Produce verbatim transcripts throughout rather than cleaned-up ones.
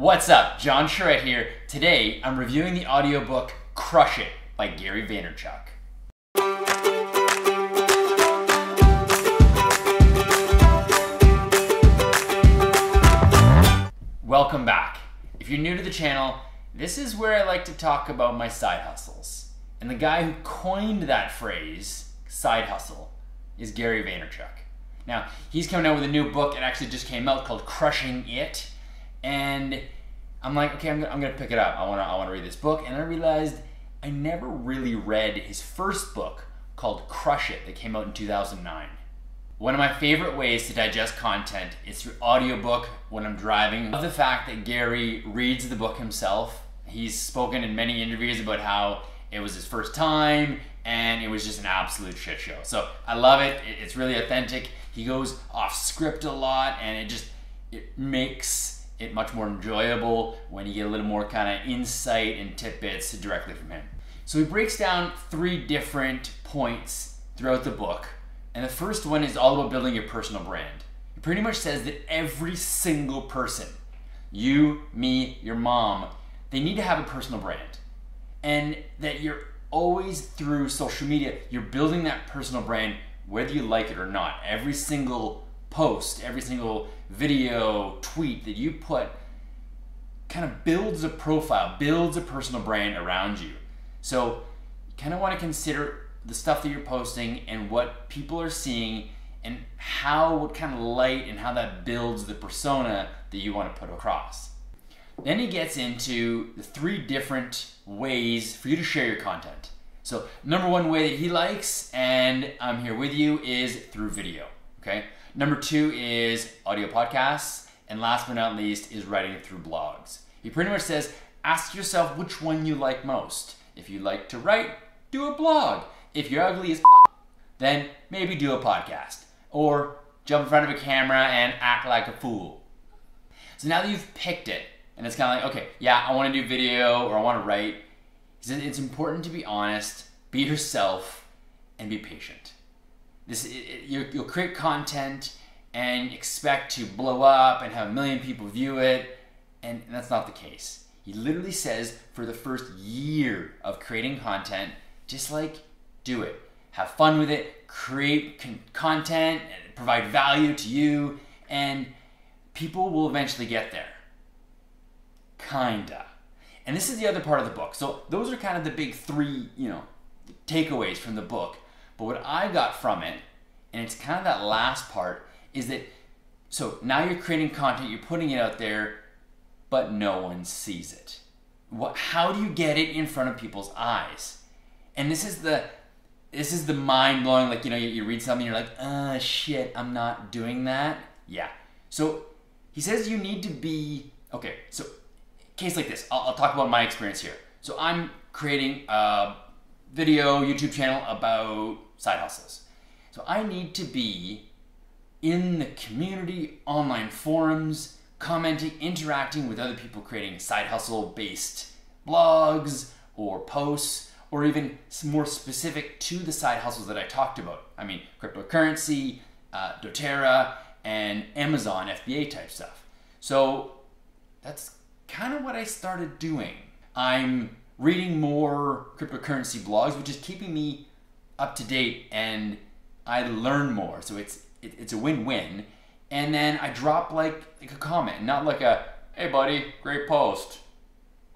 What's up? John Charette here. Today, I'm reviewing the audiobook Crush It by Gary Vaynerchuk. Welcome back. If you're new to the channel, this is where I like to talk about my side hustles. And the guy who coined that phrase, side hustle, is Gary Vaynerchuk. Now, he's coming out with a new book. It actually just came out called Crushing It. And I'm like, okay, I'm gonna, I'm gonna pick it up. I wanna, I wanna read this book. And I realized I never really read his first book called Crush It that came out in two thousand nine. One of my favorite ways to digest content is through audiobook when I'm driving. I love the fact that Gary reads the book himself. He's spoken in many interviews about how it was his first time and it was just an absolute shit show. So I love it, it's really authentic. He goes off script a lot and it just, it makes it much more enjoyable when you get a little more kind of insight and tidbits directly from him. So he breaks down three different points throughout the book. And the first one is all about building your personal brand. It pretty much says that every single person, you, me, your mom, they need to have a personal brand. And that you're always through social media, you're building that personal brand whether you like it or not. Every single post, every single video, tweet that you put kind of builds a profile, builds a personal brand around you. So you kind of want to consider the stuff that you're posting and what people are seeing and how, what kind of light and how that builds the persona that you want to put across. Then he gets into the three different ways for you to share your content. So number one way that he likes, and I'm here with you, is through video, okay? Number two is audio podcasts, and last but not least is writing through blogs. He pretty much says, ask yourself which one you like most. If you like to write, do a blog. If you're ugly as f***, then maybe do a podcast. Or jump in front of a camera and act like a fool. So now that you've picked it, and it's kind of like, okay, yeah, I want to do video or I want to write. He says it's important to be honest, be yourself, and be patient. This, it, you'll create content and expect to blow up and have a million people view it, and that's not the case. He literally says for the first year of creating content, just like do it. Have fun with it, create con content, provide value to you, and people will eventually get there. Kinda. And this is the other part of the book. So those are kind of the big three, you know, takeaways from the book. But what I got from it, and it's kind of that last part, is that, so now you're creating content, you're putting it out there, but no one sees it. What, how do you get it in front of people's eyes? And this is the, this is the mind-blowing, like, you know, you, you read something, you're like, uh, shit, I'm not doing that. Yeah. So he says you need to be, okay, so case like this, I'll, I'll talk about my experience here. So I'm creating a video, YouTube channel about side hustles. So I need to be in the community, online forums, commenting, interacting with other people, creating side hustle based blogs or posts, or even more specific to the side hustles that I talked about. I mean, cryptocurrency, uh, doTERRA, and Amazon F B A type stuff. So that's kind of what I started doing. I'm reading more cryptocurrency blogs, which is keeping me up to date, and I learn more. So it's it, it's a win-win. And then I drop like, like a comment, not like a, hey buddy, great post,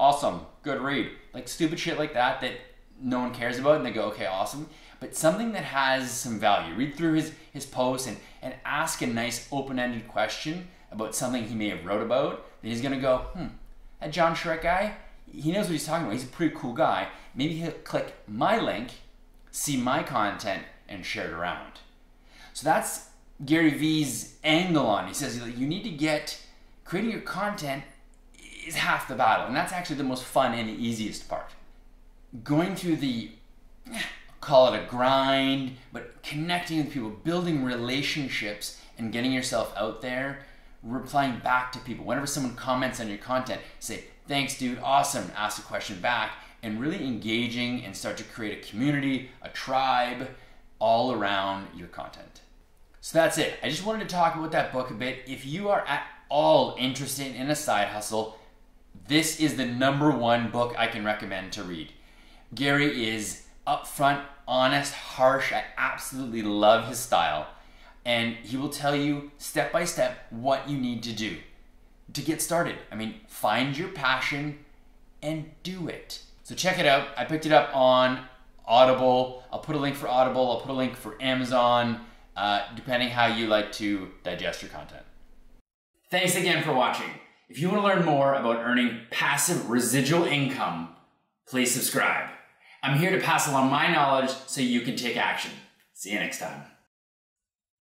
awesome, good read. Like stupid shit like that that no one cares about and they go, okay, awesome. But something that has some value. Read through his, his posts and, and ask a nice open-ended question about something he may have wrote about. Then he's gonna go, hmm, that John Charette guy, he knows what he's talking about. He's a pretty cool guy. Maybe he'll click my link, see my content, and share it around. So that's Gary V's angle on it. He says you need to get, creating your content is half the battle. And that's actually the most fun and the easiest part. Going through the, call it a grind, but connecting with people, building relationships, and getting yourself out there, replying back to people. Whenever someone comments on your content, say, thanks dude, awesome, ask a question back, and really engaging and start to create a community, a tribe, all around your content. So that's it. I just wanted to talk about that book a bit. If you are at all interested in a side hustle, This is the number one book I can recommend to read. Gary is upfront, honest, harsh. I absolutely love his style. And he will tell you step by step what you need to do to get started. I mean, find your passion and do it. So check it out. I picked it up on Audible. I'll put a link for Audible. I'll put a link for Amazon, uh, depending how you like to digest your content. Thanks again for watching. If you want to learn more about earning passive residual income, please subscribe. I'm here to pass along my knowledge so you can take action. See you next time.